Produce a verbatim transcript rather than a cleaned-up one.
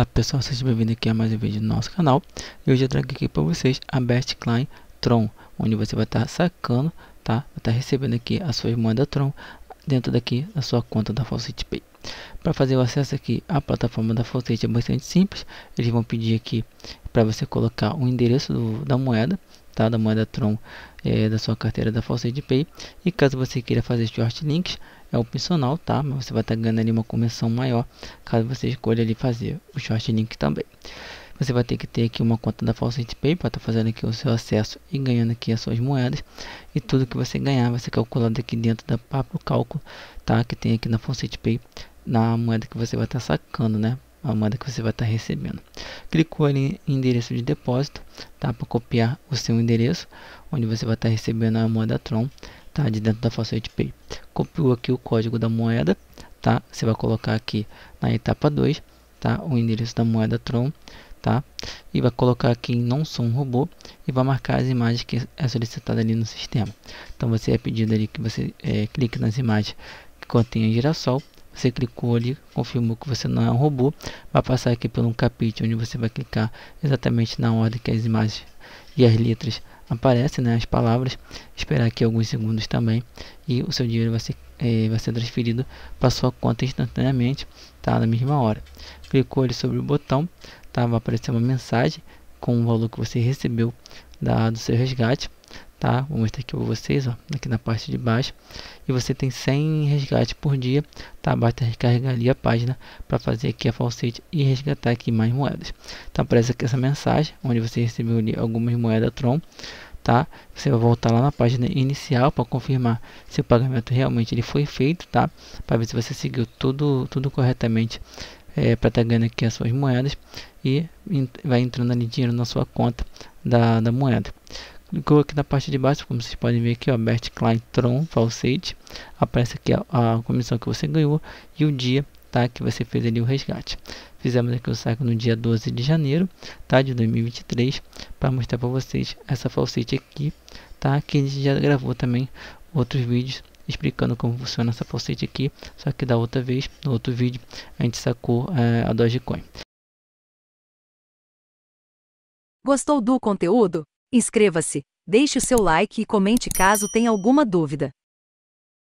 Olá pessoal, sejam bem-vindos aqui a mais um vídeo do nosso canal. E hoje eu trago aqui para vocês a BestClaim Tron, onde você vai estar sacando, tá? Vai estar recebendo aqui a sua moeda Tron dentro daqui da sua conta da FaucetPay. Para fazer o acesso aqui à plataforma da Faucet é bastante simples. Eles vão pedir aqui para você colocar o endereço do, da moeda, tá? Da moeda Tron é, da sua carteira da FaucetPay. E caso você queira fazer short links, é opcional, tá? Mas você vai estar ganhando ali uma comissão maior caso você escolha ali fazer o short link também. Você vai ter que ter aqui uma conta da FaucetPay para estar fazendo aqui o seu acesso e ganhando aqui as suas moedas, e tudo que você ganhar vai ser calculado aqui dentro da própria cálculo, tá? Que tem aqui na FaucetPay, na moeda que você vai estar sacando, né? A moeda que você vai estar recebendo. Clicou ali em endereço de depósito, tá? Para copiar o seu endereço, onde você vai estar recebendo a moeda Tron, tá? De dentro da FaucetPay. Copiou aqui o código da moeda, tá? Você vai colocar aqui na etapa dois, tá? O endereço da moeda Tron, tá? E vai colocar aqui em não sou um robô e vai marcar as imagens que é solicitada ali no sistema. Então você é pedido ali que você é, clique nas imagens que contém girassol. Você clicou ali, confirmou que você não é um robô, vai passar aqui por um capítulo onde você vai clicar exatamente na ordem que as imagens e as letras aparecem, né, as palavras, esperar aqui alguns segundos também, e o seu dinheiro vai ser, é, vai ser transferido para sua conta instantaneamente, tá, na mesma hora. Clicou ali sobre o botão, tá, vai aparecer uma mensagem com o valor que você recebeu da, do seu resgate. Tá, vou mostrar aqui para vocês, ó, aqui na parte de baixo, e você tem cem resgates por dia, tá? Basta recarregar ali a página para fazer aqui a Faucet e resgatar aqui mais moedas. Então aparece aqui essa mensagem onde você recebeu ali algumas moedas Tron, tá? Você vai voltar lá na página inicial para confirmar se o pagamento realmente ele foi feito, tá? Para ver se você seguiu tudo tudo corretamente, é, para estar ganhando aqui as suas moedas, e vai entrando ali dinheiro na sua conta da, da moeda. Clicou aqui na parte de baixo, como vocês podem ver aqui, ó, BestClaim Tron Faucet, aparece aqui a, a comissão que você ganhou e o dia, tá, que você fez ali o resgate. Fizemos aqui o saque no dia doze de janeiro, tá, de dois mil e vinte e três, para mostrar para vocês essa Faucet aqui, tá, que a gente já gravou também outros vídeos explicando como funciona essa Faucet aqui, só que da outra vez, no outro vídeo, a gente sacou é, a Dogecoin. Gostou do conteúdo? Inscreva-se, deixe o seu like e comente caso tenha alguma dúvida.